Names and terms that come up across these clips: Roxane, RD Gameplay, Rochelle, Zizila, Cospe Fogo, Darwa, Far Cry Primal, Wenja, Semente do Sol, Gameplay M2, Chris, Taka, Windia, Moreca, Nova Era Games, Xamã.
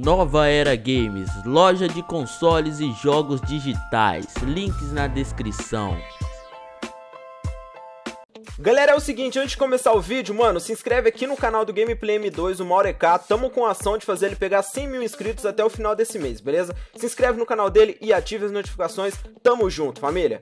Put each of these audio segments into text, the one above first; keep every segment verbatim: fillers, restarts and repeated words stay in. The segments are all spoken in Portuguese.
Nova Era Games, loja de consoles e jogos digitais, links na descrição. Galera, é o seguinte, antes de começar o vídeo, mano, se inscreve aqui no canal do Gameplay M dois, o Moreca. Tamo com a ação de fazer ele pegar cem mil inscritos até o final desse mês, beleza? Se inscreve no canal dele e ative as notificações. Tamo junto, família!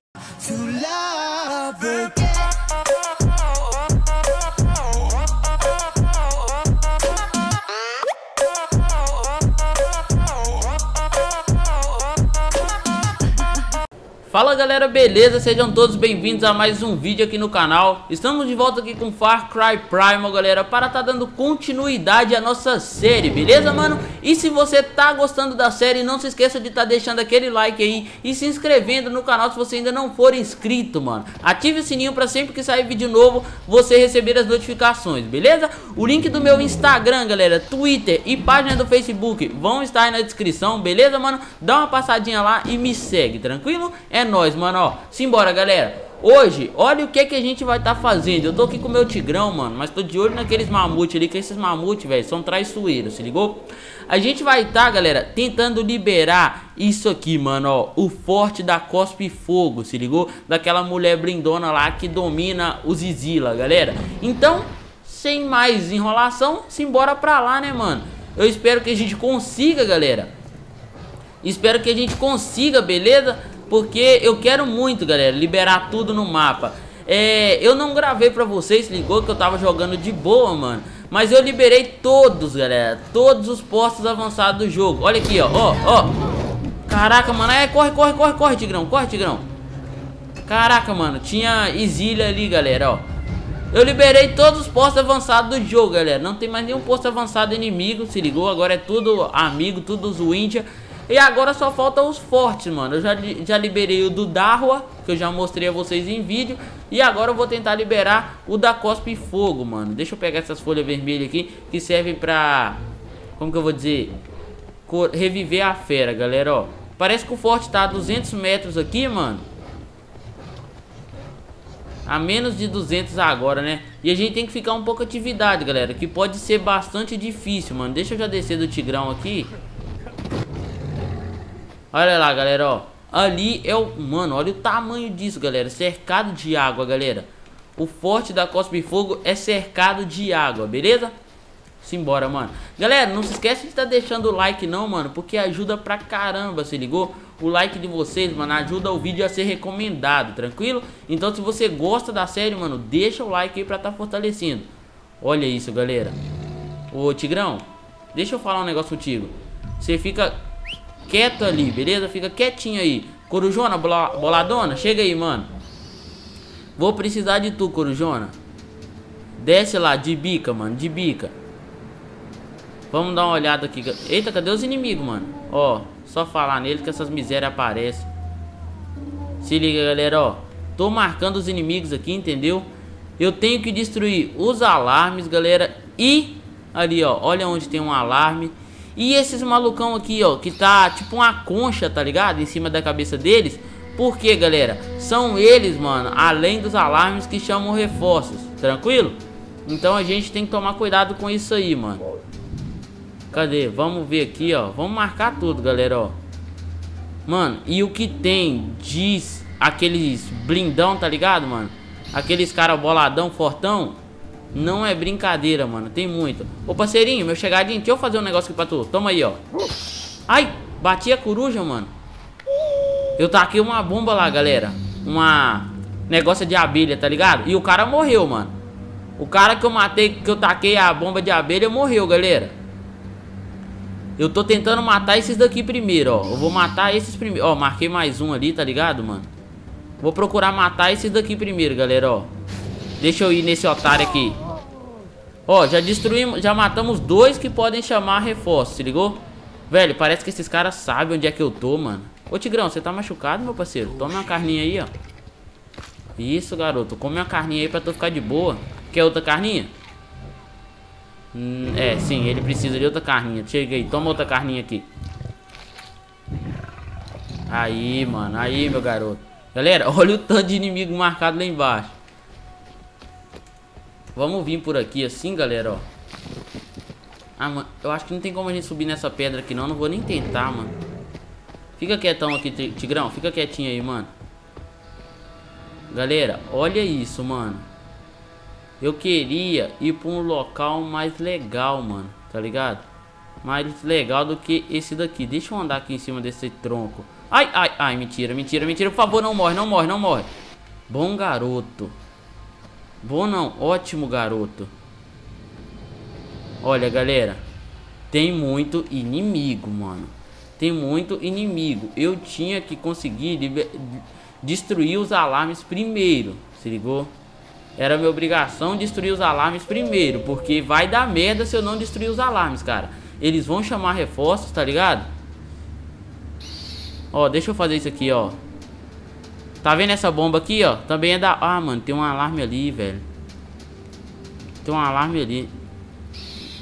Fala galera, beleza? Sejam todos bem-vindos a mais um vídeo aqui no canal. Estamos de volta aqui com Far Cry Primal, galera, para tá dando continuidade à nossa série, beleza, mano? E se você tá gostando da série, não se esqueça de tá deixando aquele like aí e se inscrevendo no canal se você ainda não for inscrito, mano. Ative o sininho para sempre que sair vídeo novo você receber as notificações, beleza? O link do meu Instagram, galera, Twitter e página do Facebook vão estar aí na descrição, beleza, mano? Dá uma passadinha lá e me segue, tranquilo? É nós, mano, ó, simbora, galera. Hoje, olha o que que a gente vai tá fazendo. Eu tô aqui com o meu tigrão, mano, mas tô de olho naqueles mamute ali, que esses mamute, velho, são traiçoeiros, se ligou? A gente vai tá, galera, tentando liberar isso aqui, mano, ó, o forte da Cospe Fogo, se ligou? Daquela mulher blindona lá que domina o Zizila, galera. Então, sem mais enrolação, simbora pra lá, né, mano? Eu espero que a gente consiga, galera. Espero que a gente consiga, beleza? Porque eu quero muito, galera, liberar tudo no mapa. É, eu não gravei pra vocês, ligou? Que eu tava jogando de boa, mano. Mas eu liberei todos, galera. Todos os postos avançados do jogo. Olha aqui, ó, ó, ó. Caraca, mano. É, corre, corre, corre, corre, tigrão. Corre, tigrão. Caraca, mano. Tinha Zizila ali, galera, ó. Eu liberei todos os postos avançados do jogo, galera. Não tem mais nenhum posto avançado inimigo, se ligou? Agora é tudo amigo, tudo os Windia. E agora só falta os fortes, mano. Eu já, já liberei o do Darwa, que eu já mostrei a vocês em vídeo. E agora eu vou tentar liberar o da Cospe Fogo, mano. Deixa eu pegar essas folhas vermelhas aqui, que servem pra... como que eu vou dizer? Cor... reviver a fera, galera, ó. Parece que o forte tá a duzentos metros aqui, mano. A menos de duzentos agora, né? E a gente tem que ficar um pouco atividade, galera, que pode ser bastante difícil, mano. Deixa eu já descer do tigrão aqui. Olha lá, galera, ó. Ali é o... mano, olha o tamanho disso, galera. Cercado de água, galera. O forte da Cospe Fogo é cercado de água, beleza? Simbora, mano. Galera, não se esquece de estar deixando o like não, mano, porque ajuda pra caramba, se ligou? O like de vocês, mano, ajuda o vídeo a ser recomendado, tranquilo? Então, se você gosta da série, mano, deixa o like aí pra tá fortalecendo. Olha isso, galera. Ô, tigrão, deixa eu falar um negócio contigo. Você fica... quieto ali, beleza? Fica quietinho aí. Corujona, boladona, chega aí, mano. Vou precisar de tu, corujona. Desce lá, de bica, mano, de bica. Vamos dar uma olhada aqui. Eita, cadê os inimigos, mano? Ó, só falar nele que essas misérias aparecem. Se liga, galera, ó. Tô marcando os inimigos aqui, entendeu? Eu tenho que destruir os alarmes, galera. E ali, ó, olha onde tem um alarme. E esses malucão aqui, ó, que tá tipo uma concha, tá ligado? Em cima da cabeça deles. Por quê, galera? São eles, mano, além dos alarmes, que chamam reforços, tranquilo? Então a gente tem que tomar cuidado com isso aí, mano. Cadê? Vamos ver aqui, ó. Vamos marcar tudo, galera, ó. Mano, e o que tem diz aqueles blindão, tá ligado, mano? Aqueles cara boladão, fortão. Não é brincadeira, mano. Tem muito. Ô, parceirinho, meu chegadinho, deixa eu fazer um negócio aqui pra tu. Toma aí, ó. Ai, bati a coruja, mano. Eu taquei uma bomba lá, galera. Uma... negócio de abelha, tá ligado? E o cara morreu, mano. O cara que eu matei, que eu taquei a bomba de abelha, morreu, galera. Eu tô tentando matar esses daqui primeiro, ó. Eu vou matar esses primeiro. Ó, marquei mais um ali, tá ligado, mano? Vou procurar matar esses daqui primeiro, galera, ó. Deixa eu ir nesse otário aqui. Ó, já destruímos, já matamos dois que podem chamar reforço, se ligou? Velho, parece que esses caras sabem onde é que eu tô, mano. Ô, tigrão, você tá machucado, meu parceiro? Toma uma carninha aí, ó. Isso, garoto, come uma carninha aí pra tu ficar de boa. Quer outra carninha? Hum, é, sim, ele precisa de outra carninha. Chega aí, toma outra carninha aqui. Aí, mano, aí, meu garoto. Galera, olha o tanto de inimigo marcado lá embaixo. Vamos vir por aqui assim, galera, ó. Ah, mano, eu acho que não tem como a gente subir nessa pedra aqui, não. Eu não vou nem tentar, mano. Fica quietão aqui, Tigrão. Fica quietinho aí, mano. Galera, olha isso, mano. Eu queria ir pra um local mais legal, mano. Tá ligado? Mais legal do que esse daqui. Deixa eu andar aqui em cima desse tronco. Ai, ai, ai, mentira, mentira, mentira. Por favor, não morre, não morre, não morre. Bom garoto. Bom não, ótimo garoto. Olha, galera, tem muito inimigo, mano. Tem muito inimigo. Eu tinha que conseguir liber... destruir os alarmes primeiro. Se ligou? Era minha obrigação destruir os alarmes primeiro, porque vai dar merda se eu não destruir os alarmes, cara. Eles vão chamar reforços, tá ligado? Ó, deixa eu fazer isso aqui, ó. Tá vendo essa bomba aqui, ó? Também é da... Ah, mano, tem um alarme ali, velho. Tem um alarme ali.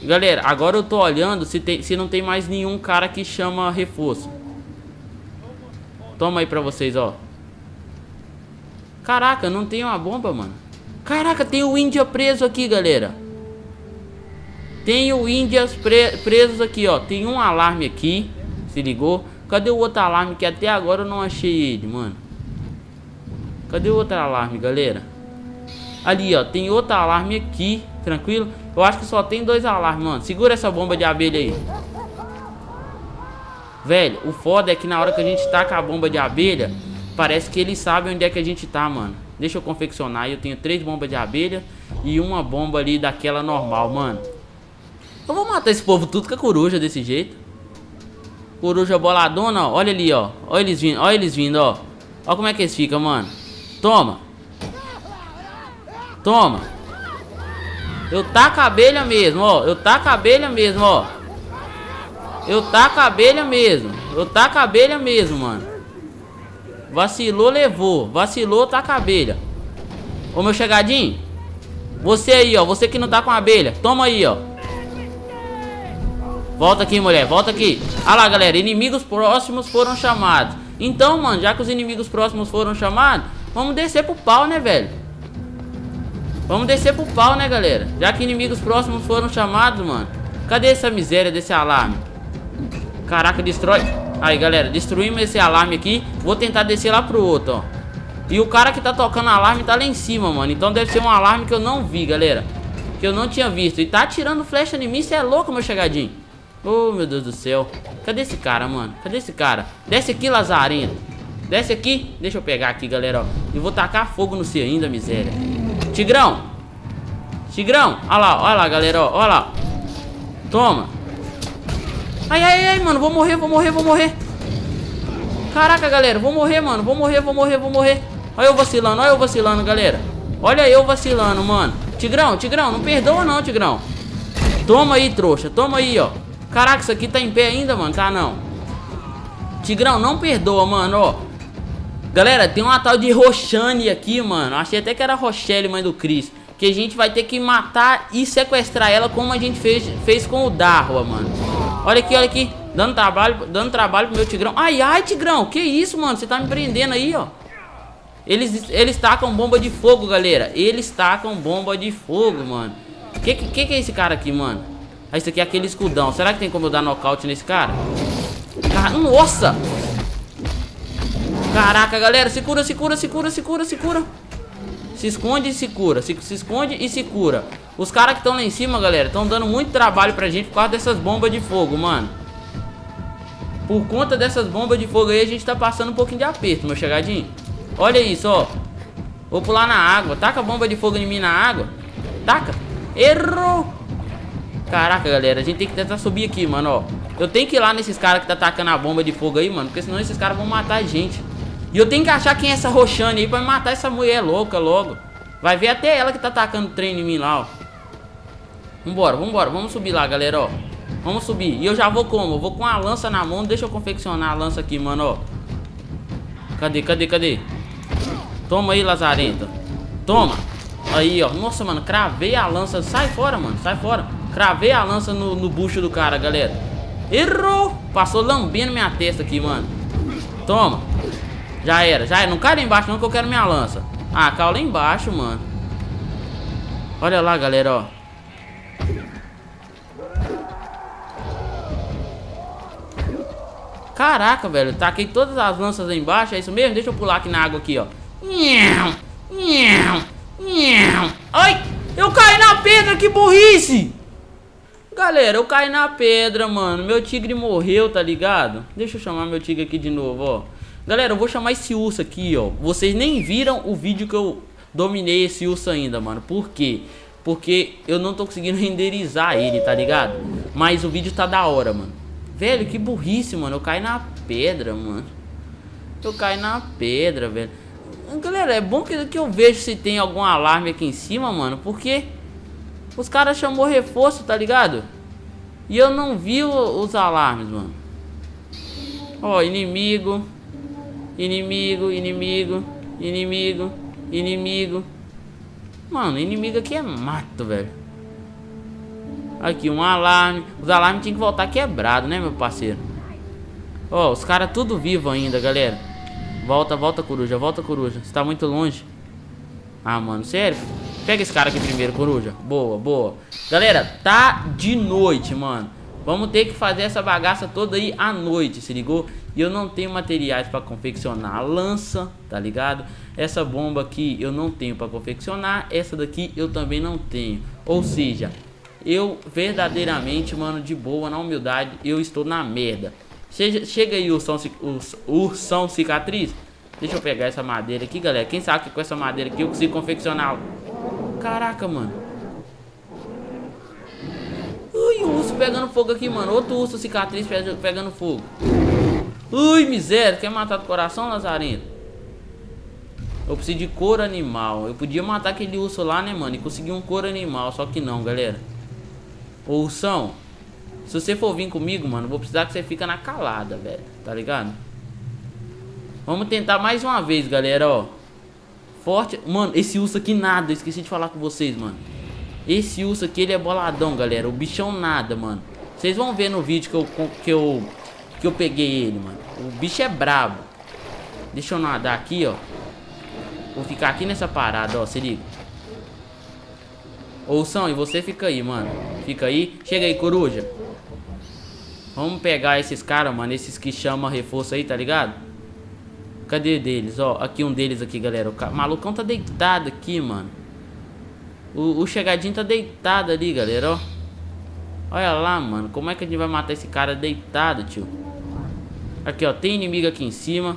Galera, agora eu tô olhando se, tem, se não tem mais nenhum cara que chama reforço. Toma aí pra vocês, ó. Caraca, não tem uma bomba, mano. Caraca, tem o Windia preso aqui, galera. Tem o Windia pre presos aqui, ó. Tem um alarme aqui, se ligou? Cadê o outro alarme que até agora eu não achei ele, mano? Cadê o outro alarme, galera? Ali, ó, tem outro alarme aqui, tranquilo? Eu acho que só tem dois alarmes, mano. Segura essa bomba de abelha aí. Velho, o foda é que na hora que a gente taca a bomba de abelha, parece que eles sabem onde é que a gente tá, mano. Deixa eu confeccionar. Eu tenho três bombas de abelha e uma bomba ali daquela normal, mano. Eu vou matar esse povo tudo com a coruja desse jeito. Coruja boladona, ó. Olha ali, ó. Olha eles vindo, ó, eles vindo, ó. Olha como é que eles ficam, mano. Toma. Toma. Eu taco a abelha mesmo, ó. Eu taco a abelha mesmo, ó. Eu taco a abelha mesmo. Eu taco a abelha mesmo, mano. Vacilou, levou. Vacilou, taca a abelha. Ô, meu chegadinho. Você aí, ó. Você que não tá com a abelha. Toma aí, ó. Volta aqui, mulher. Volta aqui. Ah lá, galera. Inimigos próximos foram chamados. Então, mano, já que os inimigos próximos foram chamados, vamos descer pro pau, né, velho? Vamos descer pro pau, né, galera? Já que inimigos próximos foram chamados, mano. Cadê essa miséria desse alarme? Caraca, destrói. Aí, galera, destruímos esse alarme aqui. Vou tentar descer lá pro outro, ó. E o cara que tá tocando alarme tá lá em cima, mano. Então deve ser um alarme que eu não vi, galera. Que eu não tinha visto. E tá atirando flecha em mim, cê é louco, meu chegadinho. Oh, meu Deus do céu. Cadê esse cara, mano? Cadê esse cara? Desce aqui, lazarento. Desce aqui. Deixa eu pegar aqui, galera, ó. E vou tacar fogo no cê ainda, miséria. Tigrão, Tigrão, olha lá, olha lá, galera, ó, olha lá. Toma. Ai, ai, ai, mano, vou morrer, vou morrer, vou morrer. Caraca, galera, vou morrer, mano, vou morrer, vou morrer, vou morrer. Olha eu vacilando, olha eu vacilando, galera. Olha eu vacilando, mano. Tigrão, Tigrão, não perdoa não, Tigrão. Toma aí, trouxa, toma aí, ó. Caraca, isso aqui tá em pé ainda, mano, tá não. Tigrão, não perdoa, mano, ó. Galera, tem uma tal de Roxane aqui, mano. Achei até que era Rochelle, mãe do Chris. Que a gente vai ter que matar e sequestrar ela, como a gente fez, fez com o Darwa, mano. Olha aqui, olha aqui. Dando trabalho, dando trabalho pro meu Tigrão. Ai, ai, Tigrão. Que isso, mano? Você tá me prendendo aí, ó. Eles, eles tacam bomba de fogo, galera. Eles tacam bomba de fogo, mano. Que que, que é esse cara aqui, mano? Ah, esse aqui é aquele escudão. Será que tem como eu dar nocaute nesse cara? Ah, nossa! Caraca, galera, se cura, se cura, se cura, se cura, se cura. Se esconde e se cura, se, se esconde e se cura. Os caras que estão lá em cima, galera, estão dando muito trabalho pra gente por causa dessas bombas de fogo, mano. Por conta dessas bombas de fogo aí, a gente tá passando um pouquinho de aperto, meu chegadinho. Olha isso, ó. Vou pular na água, taca a bomba de fogo em mim na água. Taca, errou. Caraca, galera, a gente tem que tentar subir aqui, mano, ó. Eu tenho que ir lá nesses caras que tá atacando a bomba de fogo aí, mano, porque senão esses caras vão matar a gente. E eu tenho que achar quem é essa Roxane aí pra me matar essa mulher louca logo. Vai ver até ela que tá atacando o trem em mim lá, ó. Vambora, vambora, vamos subir lá, galera, ó. Vamos subir. E eu já vou como? Eu vou com a lança na mão. Deixa eu confeccionar a lança aqui, mano, ó. Cadê, cadê, cadê? Toma aí, lazarenta. Toma. Aí, ó. Nossa, mano, cravei a lança. Sai fora, mano, sai fora. Cravei a lança no, no bucho do cara, galera. Errou. Passou lambendo minha testa aqui, mano. Toma. Já era, já era. Não cai lá embaixo não que eu quero minha lança. Ah, caiu lá embaixo, mano. Olha lá, galera, ó. Caraca, velho, taquei todas as lanças aí embaixo, é isso mesmo? Deixa eu pular aqui na água aqui, ó. Ai, eu caí na pedra, que burrice! Galera, eu caí na pedra, mano. Meu tigre morreu, tá ligado? Deixa eu chamar meu tigre aqui de novo, ó. Galera, eu vou chamar esse urso aqui, ó. Vocês nem viram o vídeo que eu dominei esse urso ainda, mano. Por quê? Porque eu não tô conseguindo renderizar ele, tá ligado? Mas o vídeo tá da hora, mano. Velho, que burrice, mano. Eu caí na pedra, mano. Eu caí na pedra, velho. Galera, é bom que, que eu vejo se tem algum alarme aqui em cima, mano. Porque os caras chamou reforço, tá ligado? E eu não vi o, os alarmes, mano. Ó, inimigo. Inimigo, inimigo, inimigo, inimigo. Mano, inimigo aqui é mato, velho. Aqui, um alarme. Os alarmes tinham que voltar quebrado, né, meu parceiro? Ó, os caras tudo vivo ainda, galera. Volta, volta, coruja, volta, coruja. Você tá muito longe. Ah, mano, sério? Pega esse cara aqui primeiro, coruja. Boa, boa. Galera, tá de noite, mano. Vamos ter que fazer essa bagaça toda aí à noite, se ligou? E eu não tenho materiais pra confeccionar a lança, tá ligado? Essa bomba aqui eu não tenho pra confeccionar. Essa daqui eu também não tenho. Ou seja, eu verdadeiramente, mano, de boa, na humildade, eu estou na merda. Chega, chega aí, ursão, ursão cicatriz. Deixa eu pegar essa madeira aqui, galera. Quem sabe que com essa madeira aqui eu consigo confeccionar... Caraca, mano. Ui, o urso pegando fogo aqui, mano. Outro urso cicatriz pegando fogo. Ui, miséria. Quer matar do coração, lazarento? Eu preciso de couro animal. Eu podia matar aquele urso lá, né, mano? E conseguir um couro animal. Só que não, galera. Ô, ursão. Se você for vir comigo, mano, vou precisar que você fica na calada, velho. Tá ligado? Vamos tentar mais uma vez, galera, ó. Forte, mano, esse urso aqui nada. Eu esqueci de falar com vocês, mano. Esse urso aqui, ele é boladão, galera. O bichão nada, mano. Vocês vão ver no vídeo que eu, que eu que eu peguei ele, mano. O bicho é brabo. Deixa eu nadar aqui, ó. Vou ficar aqui nessa parada, ó, se liga. Ouçam, e você fica aí, mano. Fica aí, chega aí, coruja. Vamos pegar esses caras, mano. Esses que chamam reforço aí, tá ligado? Cadê deles? Ó, aqui um deles aqui, galera. O malucão tá deitado aqui, mano. O, o chegadinho tá deitado ali, galera, ó. Olha lá, mano. Como é que a gente vai matar esse cara deitado, tio? Aqui, ó. Tem inimigo aqui em cima.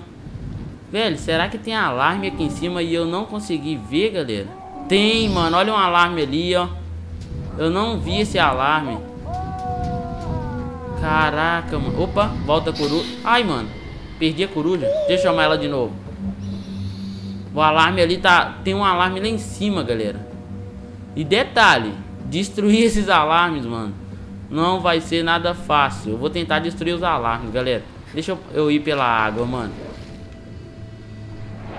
Velho, será que tem alarme aqui em cima e eu não consegui ver, galera? Tem, mano. Olha um alarme ali, ó. Eu não vi esse alarme. Caraca, mano. Opa, volta a coruja. Ai, mano. Perdi a coruja. Deixa eu chamar ela de novo. O alarme ali tá... Tem um alarme lá em cima, galera. E detalhe, destruir esses alarmes, mano, não vai ser nada fácil. Eu vou tentar destruir os alarmes, galera. Deixa eu, eu ir pela água, mano.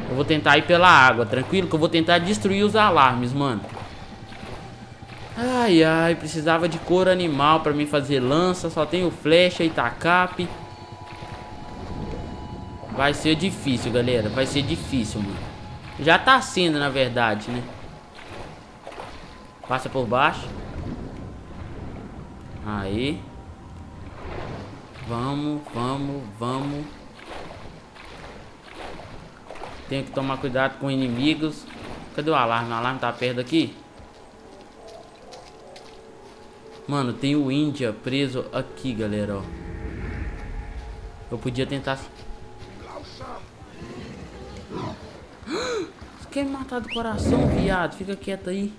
Eu vou tentar ir pela água, tranquilo? Que eu vou tentar destruir os alarmes, mano. Ai, ai. Precisava de couro animal pra mim fazer lança. Só tenho flecha e tacape. Vai ser difícil, galera. Vai ser difícil, mano. Já tá sendo, na verdade, né? Passa por baixo. Aí. Vamos, vamos, vamos. Tenho que tomar cuidado com inimigos. Cadê o alarme? O alarme tá perto aqui. Mano, tem o Windia preso aqui, galera, ó. Eu podia tentar... Você quer me matar do coração, viado? Fica quieto aí.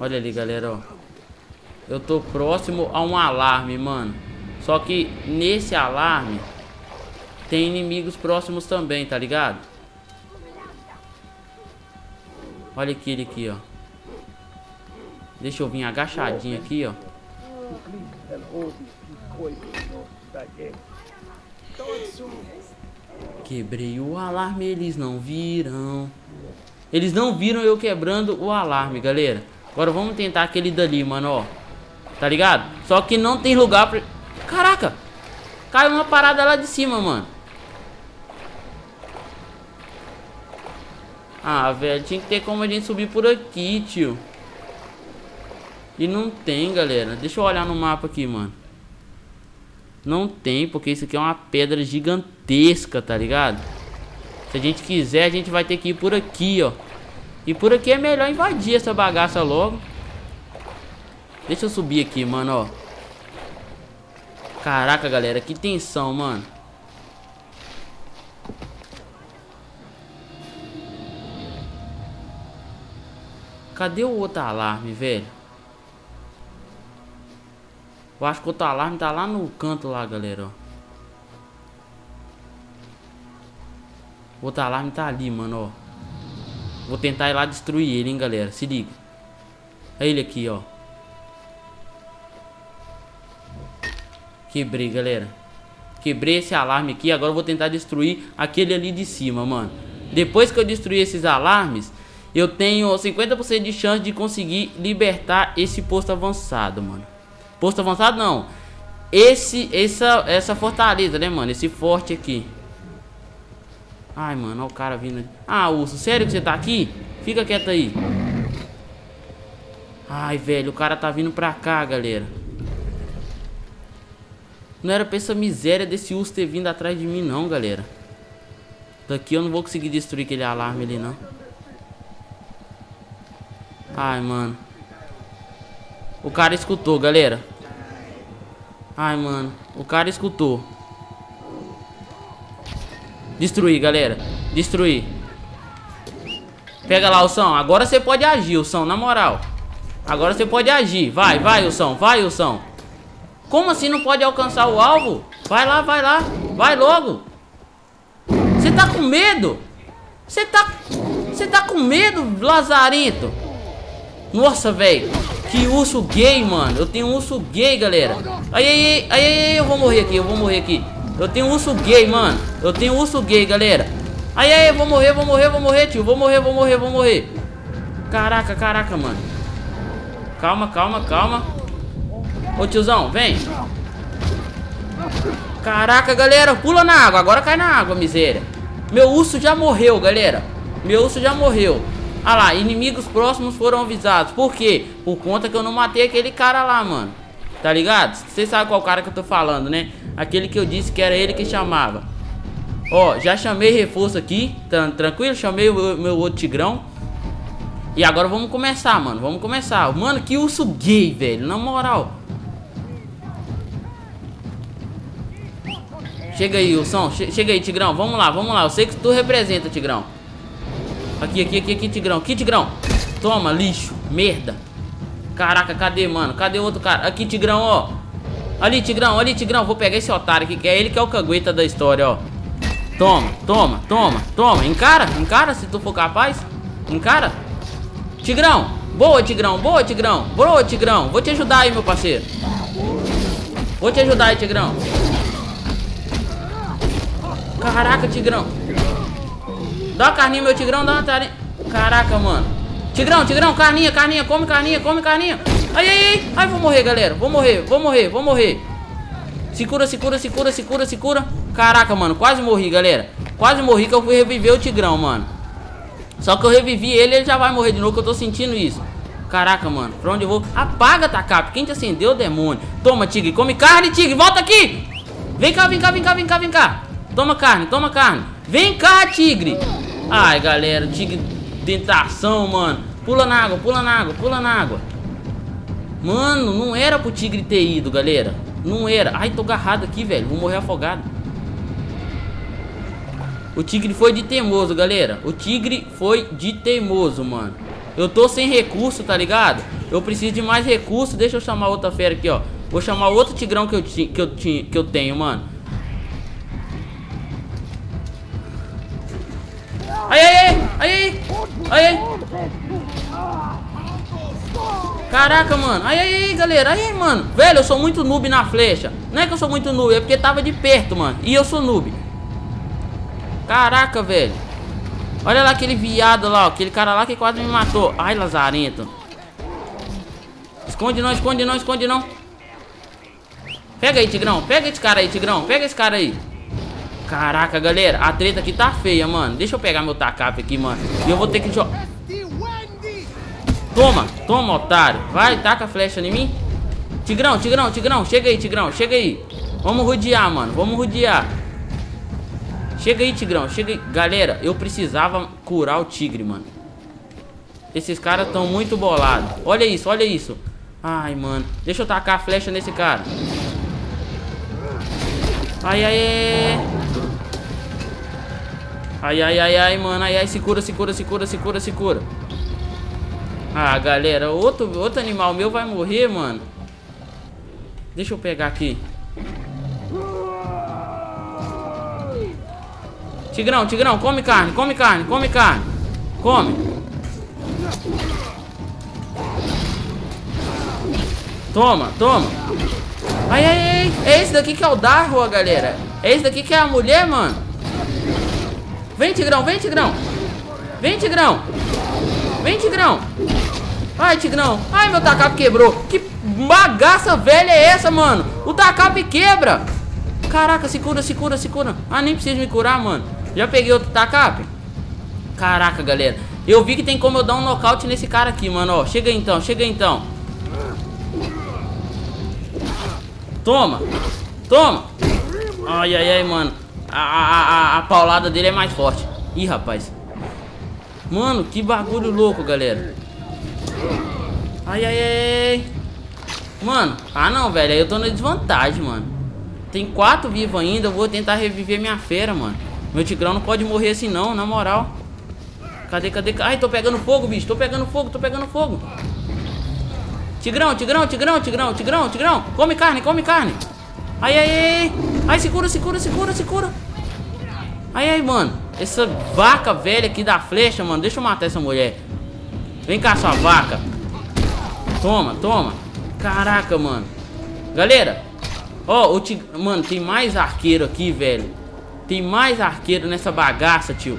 Olha ali, galera, ó. Eu tô próximo a um alarme, mano. Só que nesse alarme tem inimigos próximos também, tá ligado? Olha aqui, ele aqui, ó. Deixa eu vir agachadinho aqui, ó. Quebrei o alarme, eles não viram. Eles não viram eu quebrando o alarme, galera. Agora vamos tentar aquele dali, mano, ó. Tá ligado? Só que não tem lugar pra... Caraca! Caiu uma parada lá de cima, mano. Ah, velho, tinha que ter como a gente subir por aqui, tio. E não tem, galera. Deixa eu olhar no mapa aqui, mano. Não tem, porque isso aqui é uma pedra gigantesca, tá ligado? Se a gente quiser, a gente vai ter que ir por aqui, ó. E por aqui é melhor invadir essa bagaça logo. Deixa eu subir aqui, mano, ó. Caraca, galera, que tensão, mano. Cadê o outro alarme, velho? Eu acho que o outro alarme tá lá no canto lá, galera, ó. O outro alarme tá ali, mano, ó. Vou tentar ir lá destruir ele, hein, galera. Se liga. É ele aqui, ó. Quebrei, galera. Quebrei esse alarme aqui. Agora eu vou tentar destruir aquele ali de cima, mano. Depois que eu destruir esses alarmes, eu tenho cinquenta por cento de chance de conseguir libertar esse posto avançado, mano. Posto avançado não. Esse, essa, essa fortaleza, né, mano? Esse forte aqui. Ai, mano, olha o cara vindo. Ah, urso, sério que você tá aqui? Fica quieto aí. Ai, velho, o cara tá vindo pra cá, galera. Não era pra essa miséria desse urso ter vindo atrás de mim, não, galera. Daqui eu não vou conseguir destruir aquele alarme ali, não. Ai, mano. O cara escutou, galera. Ai, mano, o cara escutou. Destruir, galera. Destruir. Pega lá, Wilson. Agora você pode agir, Wilson, na moral. Agora você pode agir. Vai, vai, Wilson. Vai, Wilson. Como assim não pode alcançar o alvo? Vai lá, vai lá. Vai logo. Você tá com medo? Você tá... Você tá com medo, lazarento? Nossa, velho. Que urso gay, mano. Eu tenho um urso gay, galera. Ai, ai, ai, ai. Eu vou morrer aqui, eu vou morrer aqui. Eu tenho urso gay, mano. Eu tenho urso gay, galera. Aí, aí, vou morrer, vou morrer, vou morrer, tio. Vou morrer, vou morrer, vou morrer. Caraca, caraca, mano. Calma, calma, calma. Ô, tiozão, vem. Caraca, galera, pula na água. Agora cai na água, miséria. Meu urso já morreu, galera. Meu urso já morreu. Ah lá, inimigos próximos foram avisados. Por quê? Por conta que eu não matei aquele cara lá, mano. Tá ligado? Vocês sabem qual cara que eu tô falando, né? Aquele que eu disse que era ele que chamava. Ó, já chamei reforço aqui. Tá tranquilo? Chamei o meu, meu outro tigrão. E agora vamos começar, mano. Vamos começar. Mano, que urso gay, velho. Na moral. Chega aí, Wilson. Che chega aí, tigrão. Vamos lá, vamos lá. Eu sei que tu representa, tigrão. Aqui, aqui, aqui, aqui, tigrão. Aqui, tigrão. Toma, lixo. Merda. Caraca, cadê, mano? Cadê o outro cara? Aqui, tigrão, ó. Ali, tigrão, ali, tigrão. Vou pegar esse otário aqui, que é ele que é o cagueta da história, ó. Toma, toma, toma, toma. Encara, encara, se tu for capaz. Encara. Tigrão, boa, tigrão, boa, tigrão. Boa, tigrão, vou te ajudar aí, meu parceiro. Vou te ajudar aí, tigrão. Caraca, tigrão. Dá uma carninha, meu tigrão, dá uma tarinha. Caraca, mano. Tigrão, tigrão, carninha, carninha, come carninha, come carninha. Ai, ai, ai, ai, vou morrer, galera. Vou morrer, vou morrer, vou morrer. Se cura, se cura, se cura, se cura, se cura. Caraca, mano, quase morri, galera. Quase morri que eu fui reviver o tigrão, mano. Só que eu revivi ele, ele já vai morrer de novo, que eu tô sentindo isso. Caraca, mano, pra onde eu vou? Apaga, Taka, quem te acendeu, demônio. Toma, tigre, come carne, tigre, volta aqui. Vem cá, vem cá, vem cá, vem cá, vem cá. Toma carne, toma carne. Vem cá, tigre. Ai, galera, tigre, tentação, mano. Pula na água, pula na água, pula na água. Mano, não era pro tigre ter ido, galera. Não era. Ai, tô agarrado aqui, velho. Vou morrer afogado. O tigre foi de teimoso, galera. O tigre foi de teimoso, mano. Eu tô sem recurso, tá ligado? Eu preciso de mais recurso. Deixa eu chamar outra fera aqui, ó. Vou chamar outro tigrão que eu, ti, que eu, ti, que eu tenho, mano. Ai, ai, ai. Ai, ai. Caraca, mano. Ai, ai, ai, galera. Ai, mano. Velho, eu sou muito noob na flecha. Não é que eu sou muito noob, é porque tava de perto, mano. E eu sou noob. Caraca, velho. Olha lá aquele viado lá, ó. Aquele cara lá que quase me matou. Ai, lazarento. Esconde não, esconde não, esconde não. Pega aí, tigrão. Pega esse cara aí, tigrão. Pega esse cara aí. Caraca, galera, a treta aqui tá feia, mano. Deixa eu pegar meu tacape aqui, mano. E eu vou ter que jogar. Toma, toma, otário. Vai, taca a flecha em mim. Tigrão, tigrão, tigrão. Chega aí, tigrão, chega aí. Vamos rodear, mano, vamos rodear. Chega aí, tigrão, chega aí. Galera, eu precisava curar o tigre, mano. Esses caras estão muito bolados. Olha isso, olha isso. Ai, mano, deixa eu tacar a flecha nesse cara. Ai, ai, ai. Ai, ai, ai, ai, mano. Ai, ai, se cura, se cura, se cura, se cura, se cura. Ah, galera, outro, outro animal meu vai morrer, mano. Deixa eu pegar aqui. Tigrão, tigrão, come carne, come carne, come carne. Come. Toma, toma. Ai, ai, ai. É esse daqui que é o Darwa, galera. É esse daqui que é a mulher, mano. Vem, tigrão, vem, tigrão. Vem, tigrão. Vem, tigrão. Ai, tigrão. Ai, meu tacape quebrou. Que bagaça velha é essa, mano? O tacape quebra. Caraca, se cura, se cura, se cura. Ah, nem precisa me curar, mano. Já peguei outro tacape. Caraca, galera. Eu vi que tem como eu dar um nocaute nesse cara aqui, mano. Ó, chega aí, então, chega aí, então. Toma. Toma. Ai, ai, ai, mano. A, a, a, a paulada dele é mais forte. Ih, rapaz. Mano, que bagulho louco, galera. Ai, ai, ai. Mano, ah não, velho. Eu tô na desvantagem, mano. Tem quatro vivos ainda. Eu vou tentar reviver minha fera, mano. Meu tigrão não pode morrer assim não, na moral. Cadê, cadê? Ai, tô pegando fogo, bicho. Tô pegando fogo, tô pegando fogo. Tigrão, tigrão, tigrão, tigrão, tigrão, tigrão. Come carne, come carne. Ai, ai, ai. Ai, se cura, se cura, se cura, se cura. Ai, ai, mano. Essa vaca velha aqui da flecha, mano. Deixa eu matar essa mulher. Vem cá, sua vaca. Toma, toma. Caraca, mano. Galera, ó, o tig... Mano, tem mais arqueiro aqui, velho. Tem mais arqueiro nessa bagaça, tio.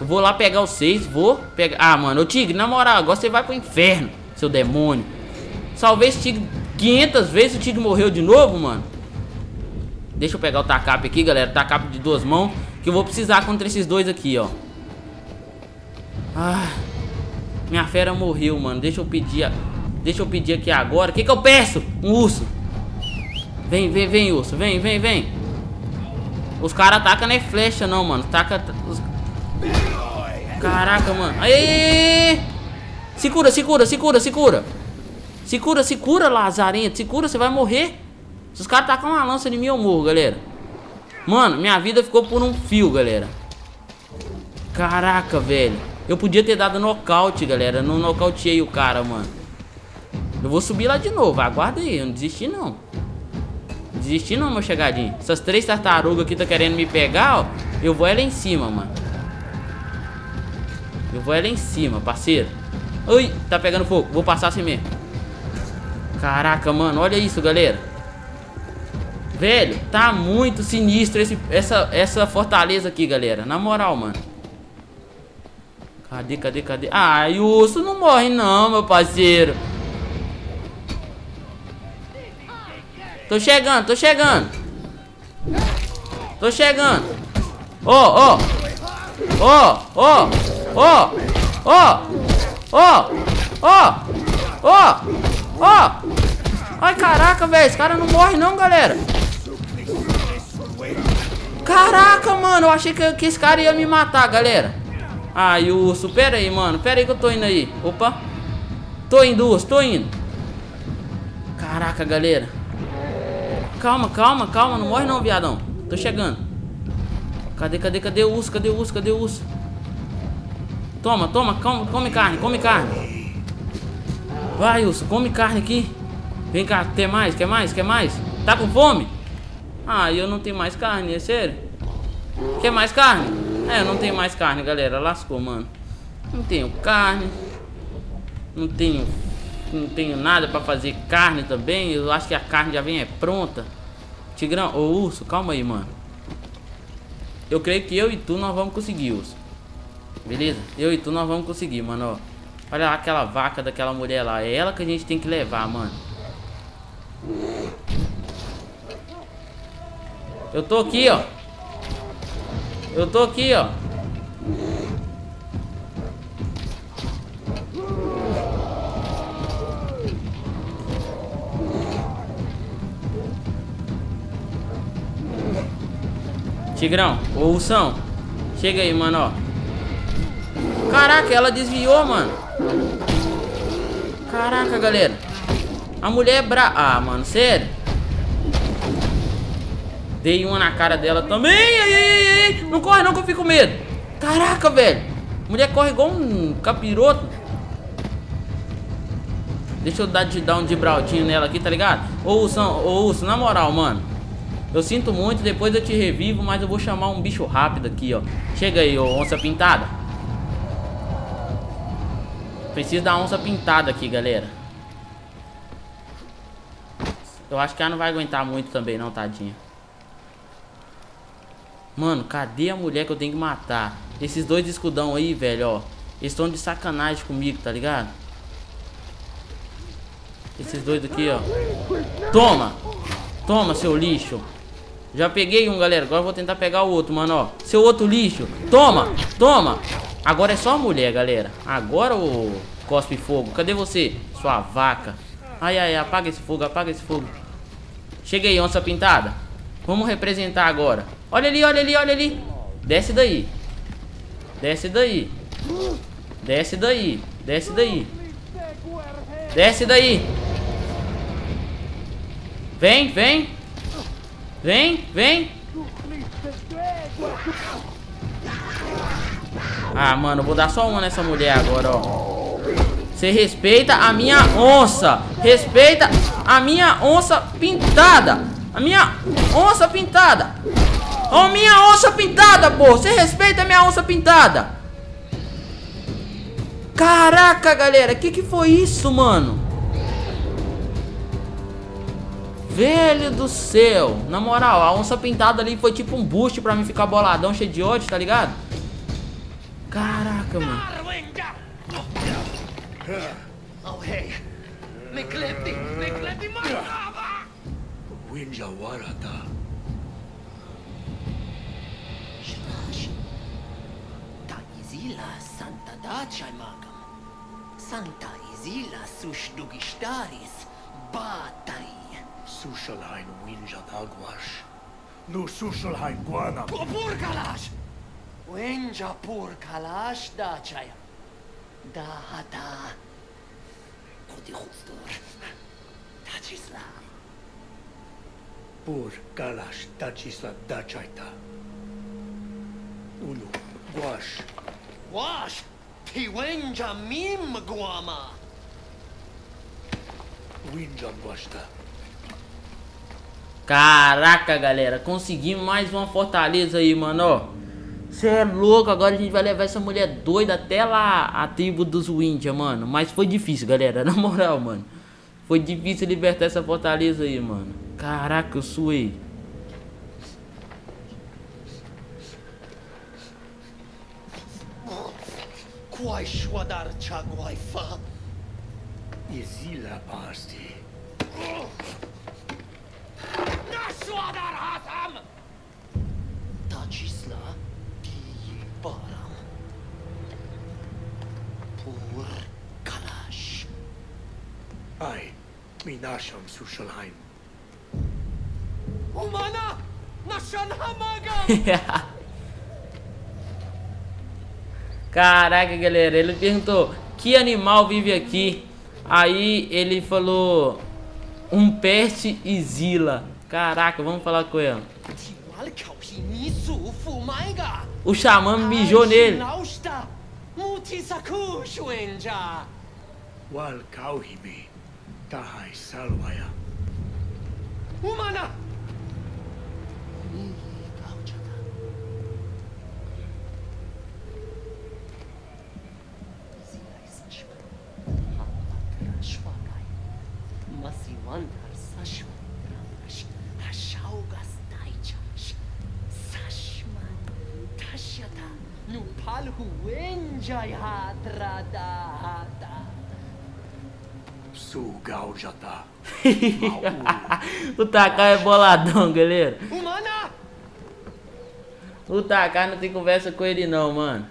Eu vou lá pegar os seis. Vou pegar... Ah, mano, o tigre, na moral, agora você vai pro inferno, seu demônio. Salvei esse tigre quinhentas vezes. O tigre morreu de novo, mano. Deixa eu pegar o tacape aqui, galera. Tacape de duas mãos, que eu vou precisar contra esses dois aqui, ó. Ah, minha fera morreu, mano. Deixa eu pedir a... Deixa eu pedir aqui agora. O que que eu peço? Um urso. Vem, vem, vem, urso. Vem, vem, vem. Os caras atacam nem flecha, não, mano. Taca... Os... Caraca, mano. Aê! Se cura, se cura, se cura, se cura. Se cura, se cura, lazarento. Se cura, você vai morrer. Se os caras tacam uma lança de mim, eu morro, galera. Mano, minha vida ficou por um fio, galera. Caraca, velho. Eu podia ter dado nocaute, galera. Não nocauteei o cara, mano. Eu vou subir lá de novo. Aguarda aí. Eu não desisti, não. Desisti, não, meu chegadinho. Essas três tartarugas aqui tá querendo me pegar, ó. Eu vou é lá em cima, mano. Eu vou é lá em cima, parceiro. Ui, tá pegando fogo. Vou passar assim mesmo. Caraca, mano. Olha isso, galera. Velho, tá muito sinistro esse, essa, essa fortaleza aqui, galera. Na moral, mano. Cadê, cadê, cadê? Ah, e o urso não morre não, meu parceiro. Tô chegando, tô chegando. Tô chegando. Ó, ó. Ó, ó. Ó, ó. Ó, ó. Ó, ó. Ai, caraca, velho. Esse cara não morre não, galera. Caraca, mano, eu achei que, que esse cara ia me matar, galera. Ai, urso, pera aí, mano. Pera aí que eu tô indo aí. Opa. Tô indo, urso, tô indo. Caraca, galera. Calma, calma, calma. Não morre não, viadão. Tô chegando. Cadê, cadê, cadê o urso? Cadê o urso? Cadê o urso? Toma, toma, come, come carne, come carne. Vai, urso, come carne aqui. Vem cá, quer mais, quer mais, quer mais? Tá com fome? Ah, eu não tenho mais carne, é sério? Quer mais carne? É, eu não tenho mais carne, galera. Lascou, mano. Não tenho carne. Não tenho... Não tenho nada pra fazer carne também. Eu acho que a carne já vem é pronta. Tigrão, ô urso, calma aí, mano. Eu creio que eu e tu nós vamos conseguir, urso. Beleza? Eu e tu nós vamos conseguir, mano, ó. Olha lá aquela vaca daquela mulher lá. É ela que a gente tem que levar, mano. Eu tô aqui, ó. Eu tô aqui, ó. Tigrão, ô Ursão, chega aí, mano, ó. Caraca, ela desviou, mano. Caraca, galera. A mulher é bra... Ah, mano, sério? Dei uma na cara dela também. Ai, ai, ai, ai. Não corre não que eu fico com medo. Caraca, velho. A mulher corre igual um capiroto. Deixa eu dar, dar um dibraldinho nela aqui, tá ligado? Ô, Urso, ô, Urso, na moral, mano. Eu sinto muito, depois eu te revivo, mas eu vou chamar um bicho rápido aqui, ó. Chega aí, ô, onça pintada. Preciso da onça pintada aqui, galera. Eu acho que ela não vai aguentar muito também, não, tadinha. Mano, cadê a mulher que eu tenho que matar? Esses dois escudão aí, velho, ó. Eles estão de sacanagem comigo, tá ligado? Esses dois aqui, ó. Toma! Toma, seu lixo. Já peguei um, galera. Agora eu vou tentar pegar o outro, mano, ó. Seu outro lixo. Toma! Toma! Agora é só a mulher, galera. Agora o Cospe Fogo. Cadê você? Sua vaca. Ai, ai, apaga esse fogo, apaga esse fogo. Chega aí, onça pintada. Vamos representar agora. Olha ali, olha ali, olha ali. Desce daí. Desce daí. Desce daí. Desce daí. Desce daí. Vem, vem. Vem, vem. Ah, mano, vou dar só uma nessa mulher agora, ó. Você respeita a minha onça. Respeita a minha onça pintada. A minha onça pintada. Ó, oh, minha onça pintada, pô. Você respeita a minha onça pintada. Caraca, galera. Que que foi isso, mano? Velho do céu. Na moral, a onça pintada ali foi tipo um boost pra mim ficar boladão, cheio de ódio, tá ligado? Caraca, mano. Santa Zizila sus dugistaris batai Sushalhain Windia d'Aguas no Sushalhain Guana Purkalash Wenja Purkalash da Chaya da Hata Kodihustor Tachisla Purkalash Tachisla da Chaita Ulu Guash Guash Tiwenja mim guama. Windia gosta. Caraca, galera, conseguimos mais uma fortaleza aí, mano. Você é louco, agora a gente vai levar essa mulher doida até lá a tribo dos Windia, mano. Mas foi difícil, galera, na moral, mano. Foi difícil libertar essa fortaleza aí, mano. Caraca, eu suei. Quai shuadar chaguaifa Ezila pasti Na shuadar hatam Tachisla Ti param Pur kalash Ai Minasham sushalheim Umana Nashan hamaga. Caraca, galera, ele perguntou que animal vive aqui. Aí ele falou um peste Zizila. Caraca, vamos falar com ela. O xamã mijou nele. O Taka é boladão, galera. O Taka não tem conversa com ele não, mano.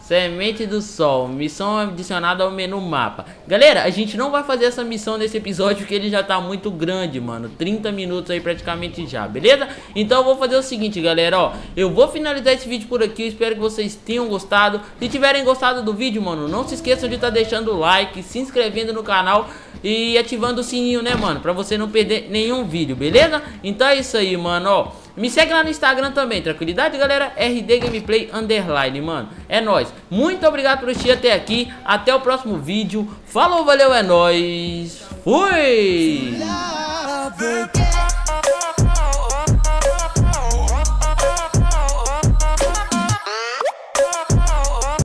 Semente do Sol, missão adicionada ao menu mapa. Galera, a gente não vai fazer essa missão nesse episódio porque ele já tá muito grande, mano. trinta minutos aí praticamente já, beleza? Então eu vou fazer o seguinte, galera, ó. Eu vou finalizar esse vídeo por aqui, eu espero que vocês tenham gostado. Se tiverem gostado do vídeo, mano, não se esqueçam de tá deixando o like, se inscrevendo no canal e ativando o sininho, né, mano? Pra você não perder nenhum vídeo, beleza? Então é isso aí, mano, ó. Me segue lá no Instagram também, tranquilidade, galera? R D Gameplay Underline, mano. É nóis. Muito obrigado por assistir até aqui. Até o próximo vídeo. Falou, valeu, é nóis. Fui!